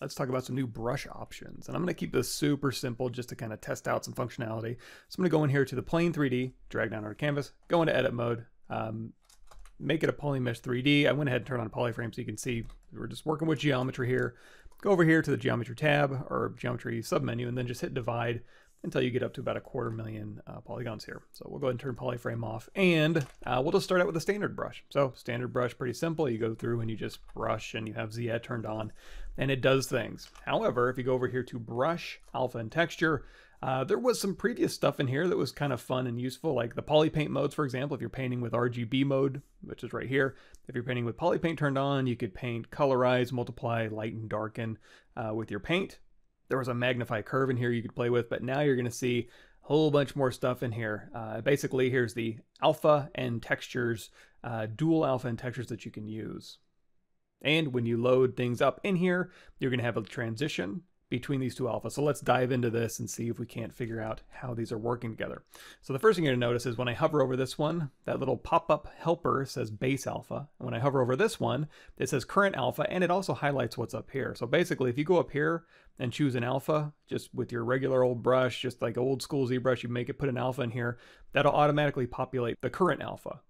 let's talk about some new brush options. And I'm going to keep this super simple just to kind of test out some functionality. So I'm going to go in here to the plane 3D, drag down our canvas, go into edit mode, make it a poly mesh 3D. I went ahead and turned on polyframe so you can see we're just working with geometry here. Go over here to the geometry tab or geometry submenu and then just hit divide until you get up to about 250,000 polygons here. So we'll go ahead and turn polyframe off, and we'll just start out with a standard brush. So standard brush, pretty simple. You go through and you just brush and you have Z Ed turned on and it does things. However, if you go over here to brush, alpha and texture, there was some previous stuff in here that was kind of fun and useful, like the PolyPaint modes, for example. If you're painting with RGB mode, which is right here, if you're painting with PolyPaint turned on, you could paint, colorize, multiply, lighten, darken with your paint. There was a magnify curve in here you could play with, but now you're going to see a whole bunch more stuff in here. Basically, here's the alpha and textures, dual alpha and textures that you can use. And when you load things up in here, you're going to have a transition between these two alphas. So let's dive into this and see if we can't figure out how these are working together. So the first thing you're going to notice is when I hover over this one, that little pop-up helper says base alpha. And when I hover over this one, it says current alpha, and it also highlights what's up here. So basically, if you go up here and choose an alpha, just with your regular old brush, just like old school ZBrush, you make it put an alpha in here, that'll automatically populate the current alpha.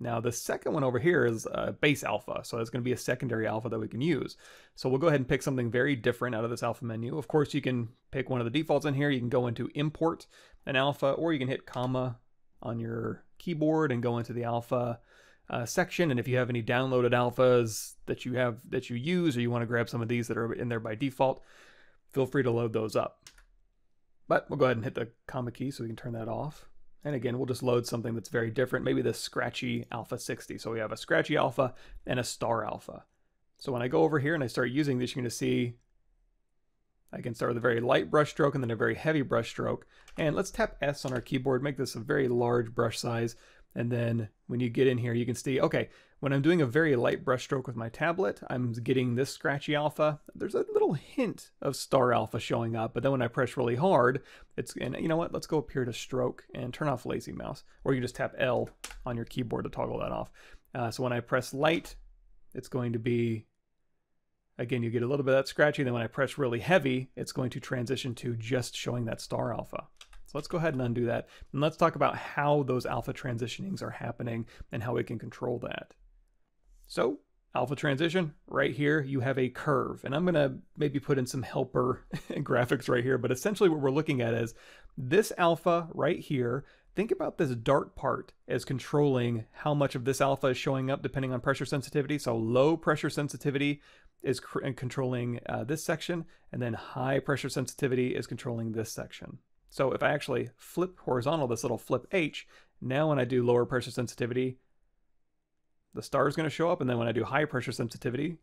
Now the second one over here is base alpha, so that's going to be a secondary alpha that we can use. So we'll go ahead and pick something very different out of this alpha menu. Of course, you can pick one of the defaults in here. You can go into import an alpha, or you can hit comma on your keyboard and go into the alpha section. And if you have any downloaded alphas that you have that you use, or you want to grab some of these that are in there by default, feel free to load those up. But we'll go ahead and hit the comma key so we can turn that off. And again, we'll just load something that's very different, maybe the scratchy alpha 60. So we have a scratchy alpha and a star alpha. So when I go over here and I start using this, you're going to see I can start with a very light brush stroke and then a very heavy brush stroke. And let's tap S on our keyboard, make this a very large brush size. And then when you get in here, you can see, okay, when I'm doing a very light brush stroke with my tablet, I'm getting this scratchy alpha. There's a little hint of star alpha showing up, but then when I press really hard, it's, and you know what, let's go up here to stroke and turn off lazy mouse, or you just tap L on your keyboard to toggle that off. So when I press light, it's going to be, again, you get a little bit of that scratchy, and then when I press really heavy, it's going to transition to just showing that star alpha. Let's go ahead and undo that, and let's talk about how those alpha transitionings are happening and how we can control that. So alpha transition right here, you have a curve, and I'm going to maybe put in some helper graphics right here, but essentially what we're looking at is this alpha right here. Think about this dark part as controlling how much of this alpha is showing up depending on pressure sensitivity. So low pressure sensitivity is controlling this section, and then high pressure sensitivity is controlling this section. So if I actually flip horizontal, this little flip H, now when I do lower pressure sensitivity, the star is going to show up. And then when I do high pressure sensitivity,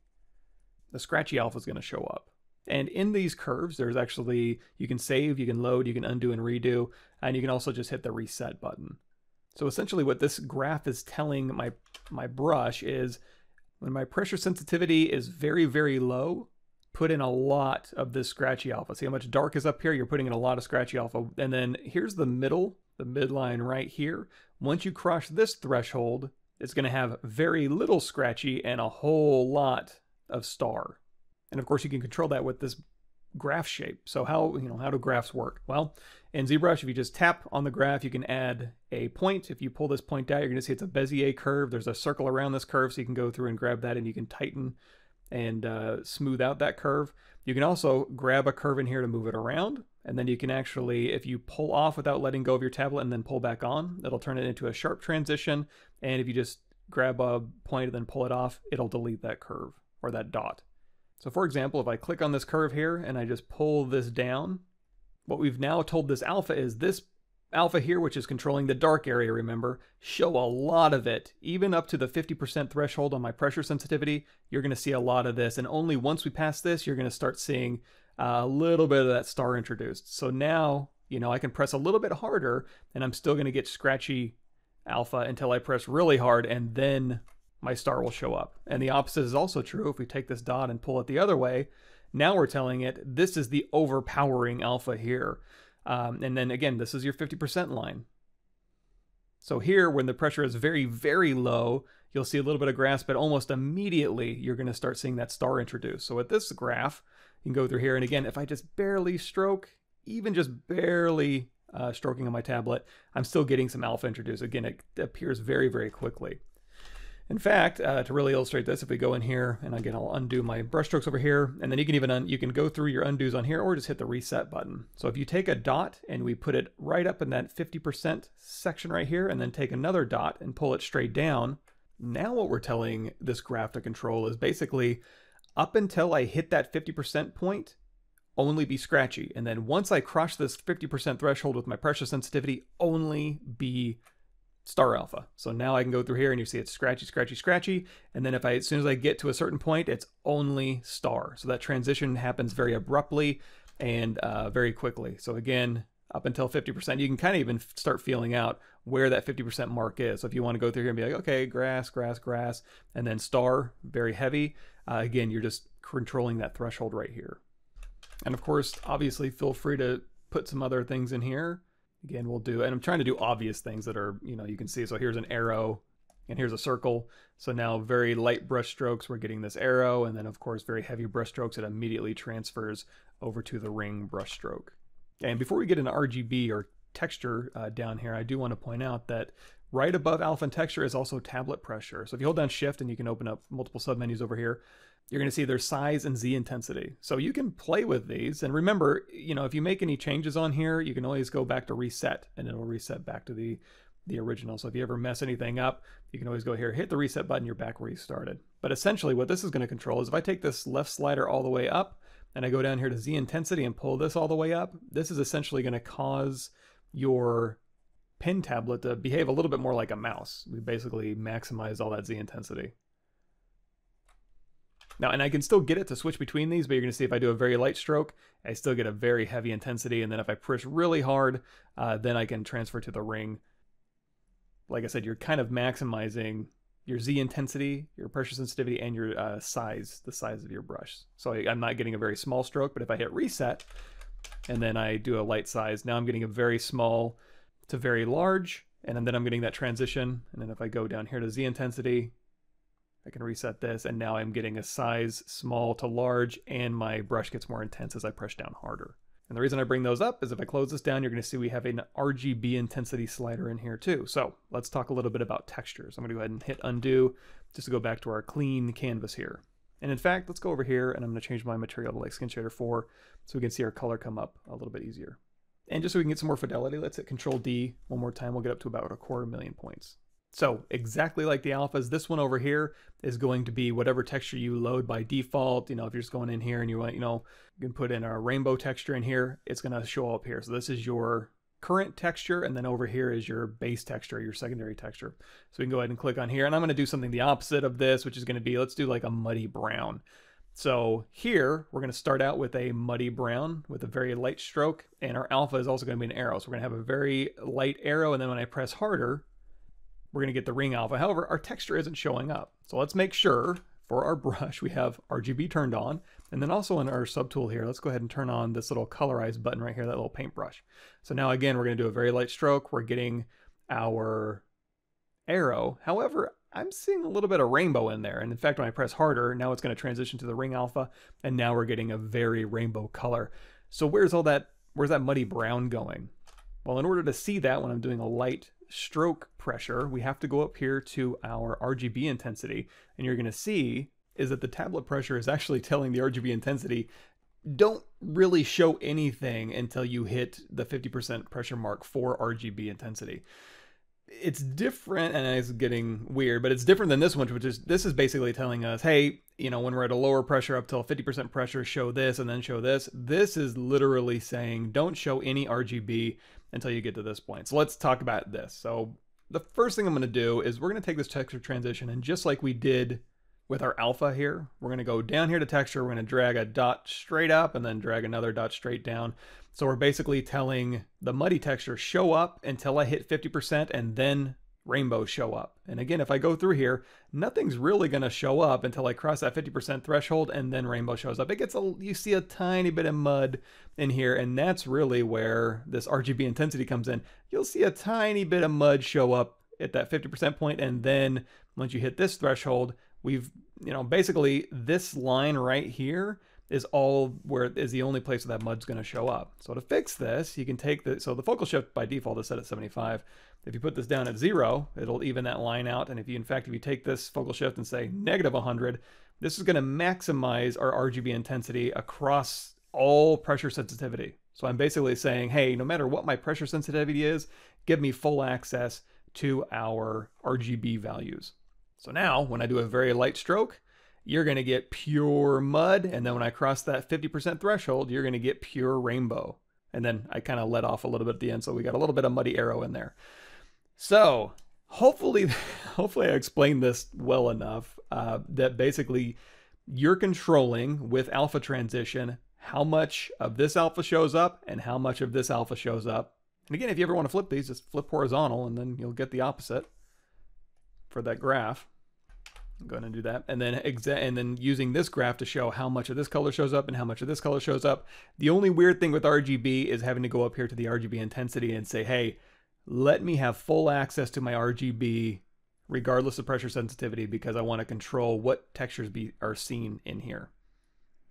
the scratchy alpha is going to show up. And in these curves, there's actually, you can save, you can load, you can undo and redo, and you can also just hit the reset button. So essentially what this graph is telling my brush is when my pressure sensitivity is very, very low, put in a lot of this scratchy alpha. See how much dark is up here? You're putting in a lot of scratchy alpha. And then here's the middle, the midline right here. Once you cross this threshold, it's going to have very little scratchy and a whole lot of star. And of course, you can control that with this graph shape. So how do graphs work? Well, in ZBrush, if you just tap on the graph, you can add a point. If you pull this point out, you're going to see it's a Bezier curve. There's a circle around this curve, so you can go through and grab that, and you can tighten and smooth out that curve. You can also grab a curve in here to move it around, and then you can actually, if you pull off without letting go of your tablet and then pull back on, it'll turn it into a sharp transition. And if you just grab a point and then pull it off, it'll delete that curve or that dot. So for example, if I click on this curve here and I just pull this down, what we've now told this alpha is this alpha here, which is controlling the dark area, remember, show a lot of it. Even up to the 50% threshold on my pressure sensitivity, you're going to see a lot of this. And only once we pass this, you're going to start seeing a little bit of that star introduced. So now, you know, I can press a little bit harder and I'm still going to get scratchy alpha until I press really hard, and then my star will show up. And the opposite is also true. If we take this dot and pull it the other way, now we're telling it this is the overpowering alpha here. And then again, this is your 50% line. So here, when the pressure is very, very low, you'll see a little bit of grass, but almost immediately you're going to start seeing that star introduced. So with this graph, you can go through here, and again, if I just barely stroke, even just barely stroking on my tablet, I'm still getting some alpha introduced. Again, it appears very, very quickly. In fact, to really illustrate this, if we go in here, and again, I'll undo my brush strokes over here, and then you can even you can go through your undos on here, or just hit the reset button. So if you take a dot and we put it right up in that 50% section right here, and then take another dot and pull it straight down, now what we're telling this graph to control is basically, up until I hit that 50% point, only be scratchy. And then once I cross this 50% threshold with my pressure sensitivity, only be star alpha. So now I can go through here and you see it's scratchy, scratchy, scratchy. And then if I, as soon as I get to a certain point, it's only star. So that transition happens very abruptly and very quickly. So again, up until 50%, you can kind of even start feeling out where that 50% mark is. So if you want to go through here and be like, okay, grass, grass, grass, and then star, very heavy. Again, you're just controlling that threshold right here. And of course, obviously feel free to put some other things in here. Again, we'll do, and I'm trying to do obvious things that are, you know, you can see. So here's an arrow and here's a circle. So now very light brush strokes, we're getting this arrow. And then of course, very heavy brush strokes, it immediately transfers over to the ring brush stroke. And before we get into RGB or texture down here, I do want to point out that right above alpha and texture is also tablet pressure. So if you hold down shift and you can open up multiple submenus over here, you're going to see their size and Z intensity. So you can play with these. And remember, you know, if you make any changes on here, you can always go back to reset and it'll reset back to the original. So if you ever mess anything up, you can always go here, hit the reset button, you're back where you started. But essentially what this is going to control is if I take this left slider all the way up and I go down here to Z intensity and pull this all the way up, this is essentially going to cause your pen tablet to behave a little bit more like a mouse. We basically maximize all that Z intensity. Now, and I can still get it to switch between these, but you're going to see if I do a very light stroke, I still get a very heavy intensity. And then if I push really hard, then I can transfer to the ring. Like I said, you're kind of maximizing your Z intensity, your pressure sensitivity, and your size, the size of your brush. So I'm not getting a very small stroke, but if I hit reset and then I do a light size, now I'm getting a very small to very large, and then I'm getting that transition. And then if I go down here to Z intensity, I can reset this, and now I'm getting a size small to large, and my brush gets more intense as I press down harder. And the reason I bring those up is if I close this down, you're going to see we have an RGB intensity slider in here too. So let's talk a little bit about textures. I'm going to go ahead and hit undo just to go back to our clean canvas here. And in fact, let's go over here and I'm going to change my material to like Skin Shader 4 so we can see our color come up a little bit easier. And just so we can get some more fidelity, let's hit Control D one more time. We'll get up to about 250,000 points. So exactly like the alphas, this one over here is going to be whatever texture you load by default. You know, if you're just going in here and you want, you know, you can put in a rainbow texture in here, it's going to show up here. So this is your current texture, and then over here is your base texture, your secondary texture. So we can go ahead and click on here, and I'm going to do something the opposite of this, which is going to be, let's do like a muddy brown. So here we're going to start out with a muddy brown with a very light stroke, and our alpha is also going to be an arrow. So we're going to have a very light arrow, and then when I press harder, we're going to get the ring alpha. However, our texture isn't showing up. So let's make sure for our brush, we have RGB turned on. And then also in our subtool here, let's go ahead and turn on this little colorize button right here, that little paintbrush. So now again, we're going to do a very light stroke. We're getting our arrow. However, I'm seeing a little bit of rainbow in there. And in fact, when I press harder, now it's going to transition to the ring alpha. And now we're getting a very rainbow color. So where's all that, where's that muddy brown going? Well, in order to see that when I'm doing a light stroke pressure, we have to go up here to our RGB intensity, and you're going to see is that the tablet pressure is actually telling the RGB intensity, don't really show anything until you hit the 50% pressure mark for RGB intensity. It's different, and it's getting weird, but it's different than this one, which is, this is basically telling us, hey, you know, when we're at a lower pressure up till 50% pressure, show this and then show this. This is literally saying don't show any RGB until you get to this point. So let's talk about this. So the first thing I'm going to do is we're going to take this texture transition, and just like we did with our alpha here, we're going to go down here to texture. We're going to drag a dot straight up and then drag another dot straight down. So we're basically telling the muddy texture, show up until I hit 50% and then rainbows show up. And again, if I go through here, nothing's really going to show up until I cross that 50% threshold, and then rainbow shows up. It gets a, you see a tiny bit of mud in here, and that's really where this RGB intensity comes in. You'll see a tiny bit of mud show up hit that 50% point, and then once you hit this threshold, we've, you know, basically this line right here is all where is the only place where that mud's gonna show up. So to fix this, you can take the, so the focal shift by default is set at 75. If you put this down at 0, it'll even that line out. And if you, in fact, if you take this focal shift and say -100, this is gonna maximize our RGB intensity across all pressure sensitivity. So I'm basically saying, hey, no matter what my pressure sensitivity is, give me full access to our RGB values. So now when I do a very light stroke, you're gonna get pure mud. And then when I cross that 50% threshold, you're gonna get pure rainbow. And then I kind of let off a little bit at the end. So we got a little bit of muddy arrow in there. So hopefully I explained this well enough that basically you're controlling with alpha transition how much of this alpha shows up and how much of this alpha shows up. And again, if you ever want to flip these, just flip horizontal and then you'll get the opposite for that graph. I'm going to do that. And then using this graph to show how much of this color shows up and how much of this color shows up. The only weird thing with RGB is having to go up here to the RGB intensity and say, hey, let me have full access to my RGB regardless of pressure sensitivity, because I want to control what textures are seen in here.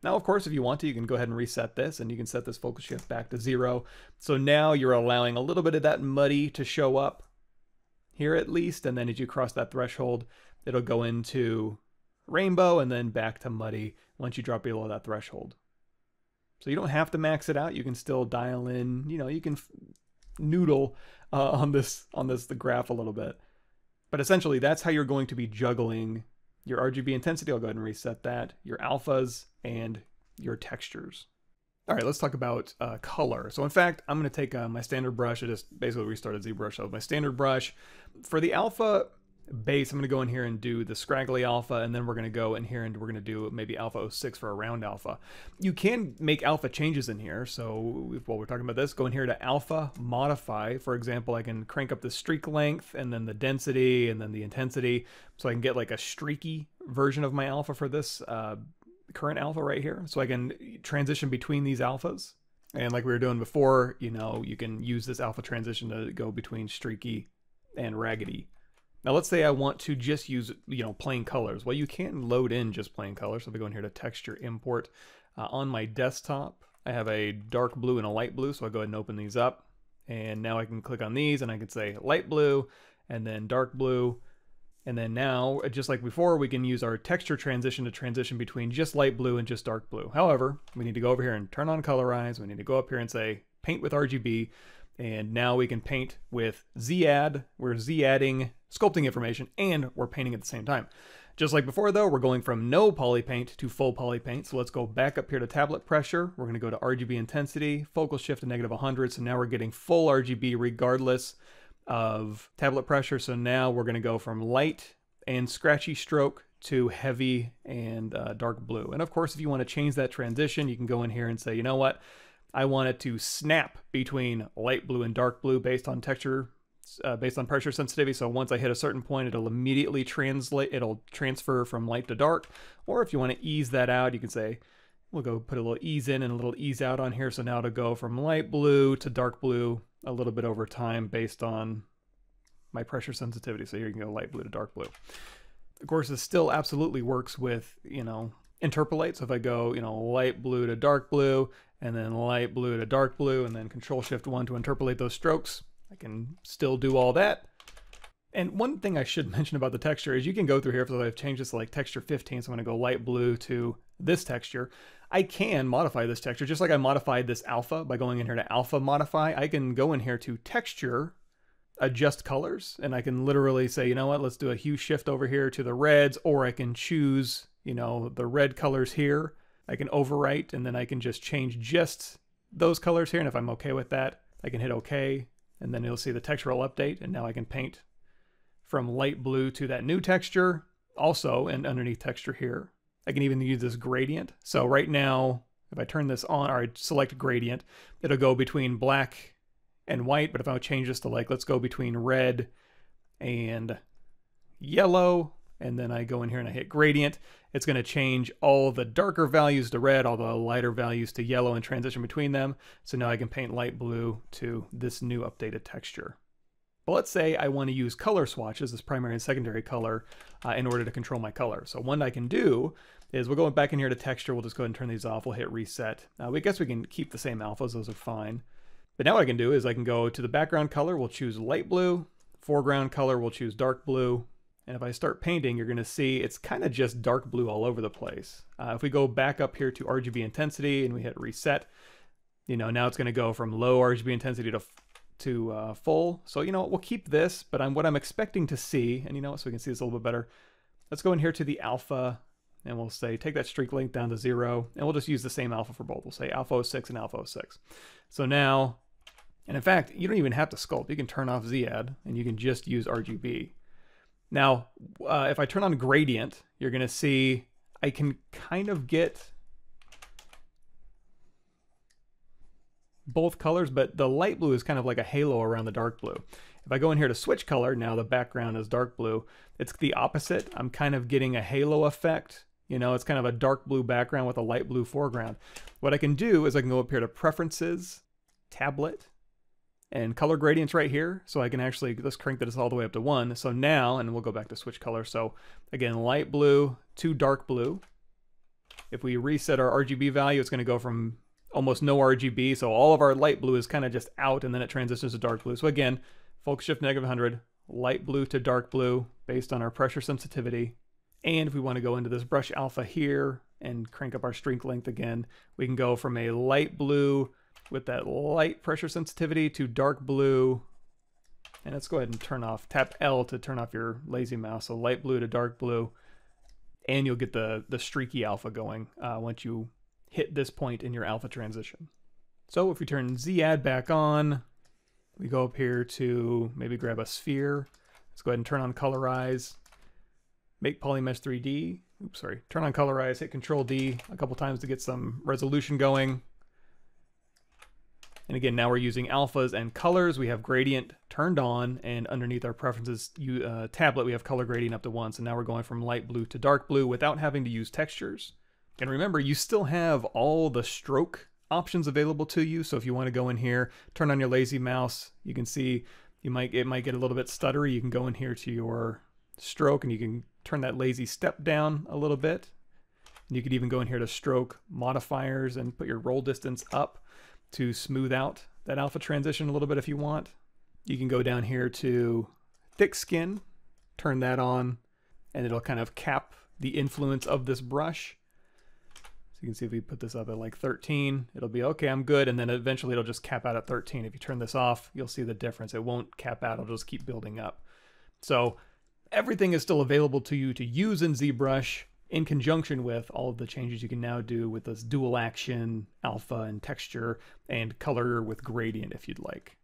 Now, of course, if you want to, you can go ahead and reset this, and you can set this focal shift back to 0. So now you're allowing a little bit of that muddy to show up here at least, and then as you cross that threshold, it'll go into rainbow and then back to muddy once you drop below that threshold. So you don't have to max it out. You can still dial in, you know, you can noodle on the graph a little bit. But essentially, that's how you're going to be juggling your RGB intensity. I'll go ahead and reset that, your alphas and your textures. All right, let's talk about color. So in fact, I'm gonna take my standard brush. I just basically restarted ZBrush. So my standard brush for the alpha base, I'm gonna go in here and do the scraggly alpha, and then we're gonna go in here and we're gonna do maybe alpha 06 for a round alpha. You can make alpha changes in here. So while we're talking about this, go in here to alpha modify. For example, I can crank up the streak length and then the density and then the intensity. So I can get like a streaky version of my alpha for this current alpha right here. So I can transition between these alphas. And like we were doing before, you know, you can use this alpha transition to go between streaky and raggedy. Now let's say I want to just use, you know, plain colors. Well, you can load in just plain colors. So if I go in here to texture import on my desktop, I have a dark blue and a light blue. So I'll go ahead and open these up. And now I can click on these and I can say light blue and then dark blue. And then now, just like before, we can use our texture transition to transition between just light blue and just dark blue. However, we need to go over here and turn on colorize. We need to go up here and say paint with RGB. And now we can paint with Z-add. We're Z-adding sculpting information and we're painting at the same time. Just like before though, we're going from no PolyPaint to full PolyPaint. So let's go back up here to tablet pressure. We're gonna go to RGB intensity, focal shift to -100. So now we're getting full RGB regardless of tablet pressure. So now we're gonna go from light and scratchy stroke to heavy and dark blue. And of course, if you wanna change that transition, you can go in here and say, you know what? I want it to snap between light blue and dark blue based on texture, based on pressure sensitivity. So once I hit a certain point, it'll immediately translate, it'll transfer from light to dark. Or if you want to ease that out, you can say, we'll go put a little ease in and a little ease out on here. So now it'll go from light blue to dark blue a little bit over time based on my pressure sensitivity. So here you can go light blue to dark blue. Of course, this still absolutely works with, you know, interpolate. So if I go, you know, light blue to dark blue, and then light blue to dark blue, and then Control-Shift-1 to interpolate those strokes. I can still do all that. And one thing I should mention about the texture is you can go through here, so I've changed this to like texture 15, so I'm gonna go light blue to this texture. I can modify this texture, just like I modified this alpha by going in here to alpha modify. I can go in here to texture, adjust colors, and I can literally say, you know what, let's do a hue shift over here to the reds, or I can choose, you know, the red colors here. I can overwrite, and then I can just change just those colors here. And if I'm okay with that, I can hit okay. And then you'll see the textural update. And now I can paint from light blue to that new texture also, and underneath texture here. I can even use this gradient. So right now, if I turn this on or I select gradient, it'll go between black and white. But if I change this to like, let's go between red and yellow, and then I go in here and I hit gradient, it's gonna change all the darker values to red, all the lighter values to yellow, and transition between them. So now I can paint light blue to this new updated texture. Well, let's say I want to use color swatches as primary and secondary color in order to control my color. So one I can do is we'll go back in here to texture. We'll just go ahead and turn these off. We'll hit reset. I guess we can keep the same alphas. Those are fine. But now what I can do is I can go to the background color. We'll choose light blue. Foreground color, we'll choose dark blue. And if I start painting, you're going to see it's kind of just dark blue all over the place. If we go back up here to RGB intensity and we hit reset, you know, now it's going to go from low RGB intensity to full. So, you know, we'll keep this, but what I'm expecting to see, and you know, so we can see this a little bit better. Let's go in here to the alpha and we'll say, take that streak length down to 0. And we'll just use the same alpha for both. We'll say alpha 06 and alpha 06. So now, and in fact, you don't even have to sculpt. You can turn off Z-add and you can just use RGB. Now, if I turn on gradient, you're going to see I can kind of get both colors, but the light blue is kind of like a halo around the dark blue. If I go in here to switch color, now the background is dark blue. It's the opposite. I'm kind of getting a halo effect. You know, it's kind of a dark blue background with a light blue foreground. What I can do is I can go up here to Preferences, Tablet, and color gradients right here. So I can actually just crank this all the way up to 1. So now, and we'll go back to switch color. So again, light blue to dark blue. If we reset our RGB value, it's going to go from almost no RGB. So all of our light blue is kind of just out, and then it transitions to dark blue. So again, focus shift -100, light blue to dark blue based on our pressure sensitivity. And if we want to go into this brush alpha here and crank up our streak length again, we can go from a light blue with that light pressure sensitivity to dark blue. And let's go ahead and turn off, tap L to turn off your lazy mouse. So light blue to dark blue. And you'll get the streaky alpha going once you hit this point in your alpha transition. So if we turn Z-add back on, we go up here to maybe grab a sphere. Let's go ahead and turn on colorize, make polymesh 3D. Oops, sorry, turn on colorize, hit Control D a couple times to get some resolution going. And again, now we're using alphas and colors. We have gradient turned on, and underneath our preferences tablet, we have color gradient up to 1. So now we're going from light blue to dark blue without having to use textures. And remember, you still have all the stroke options available to you. So if you want to go in here, turn on your lazy mouse, you can see it might get a little bit stuttery. You can go in here to your stroke and you can turn that lazy step down a little bit. And you could even go in here to stroke modifiers and put your roll distance up to smooth out that alpha transition a little bit if you want. You can go down here to thick skin, turn that on, and it'll kind of cap the influence of this brush. So you can see if we put this up at like 13, it'll be okay, I'm good, and then eventually it'll just cap out at 13. If you turn this off, you'll see the difference. It won't cap out, it'll just keep building up. So everything is still available to you to use in ZBrush, in conjunction with all of the changes you can now do with this dual action, alpha and texture, and color with gradient if you'd like.